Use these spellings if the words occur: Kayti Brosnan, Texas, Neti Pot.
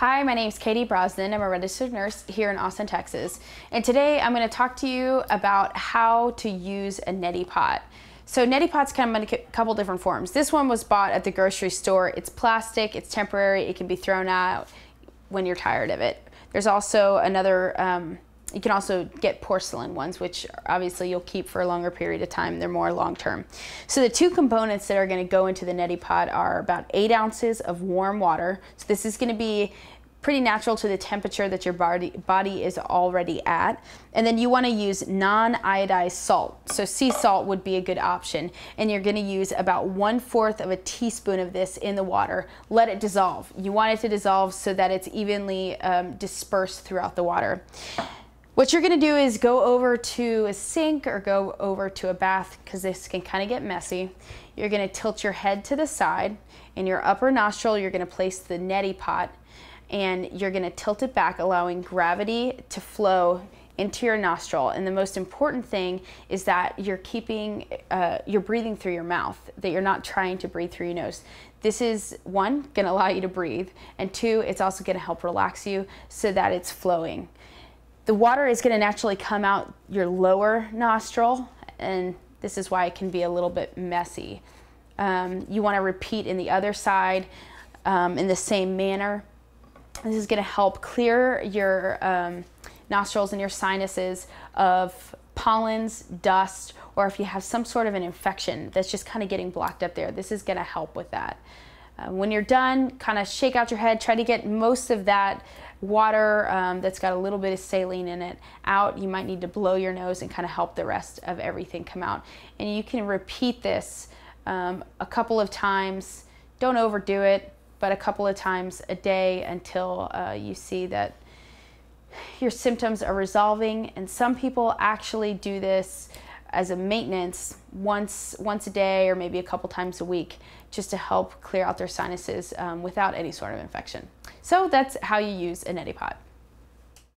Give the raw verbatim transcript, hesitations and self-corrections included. Hi, my name is Kayti Brosnan. I'm a registered nurse here in Austin, Texas. And today I'm going to talk to you about how to use a neti pot. So neti pots come in a couple different forms. This one was bought at the grocery store. It's plastic, it's temporary, it can be thrown out when you're tired of it. There's also another, um, you can also get porcelain ones, which obviously you'll keep for a longer period of time. They're more long-term. So the two components that are going to go into the neti pot are about eight ounces of warm water. So this is going to be pretty natural to the temperature that your body body is already at. And then you wanna use non-iodized salt. So sea salt would be a good option. And you're gonna use about one fourth of a teaspoon of this in the water. Let it dissolve. You want it to dissolve so that it's evenly um, dispersed throughout the water. What you're gonna do is go over to a sink or go over to a bath, because this can kind of get messy. You're gonna tilt your head to the side. In your upper nostril, you're gonna place the neti pot, and you're gonna tilt it back, allowing gravity to flow into your nostril. And the most important thing is that you're keeping, uh, you're breathing through your mouth, that you're not trying to breathe through your nose. This is, one, gonna allow you to breathe, and two, it's also gonna help relax you so that it's flowing. The water is gonna naturally come out your lower nostril, and this is why it can be a little bit messy. Um, you wanna repeat in the other side um, in the same manner. This is gonna help clear your um, nostrils and your sinuses of pollens, dust, or if you have some sort of an infection that's just kind of getting blocked up there, this is gonna help with that. Uh, when you're done, kind of shake out your head, try to get most of that water um, that's got a little bit of saline in it out. You might need to blow your nose and kind of help the rest of everything come out. And you can repeat this um, a couple of times. Don't overdo it, but a couple of times a day until uh, you see that your symptoms are resolving. And some people actually do this as a maintenance once, once a day or maybe a couple times a week, just to help clear out their sinuses um, without any sort of infection. So that's how you use a neti pot.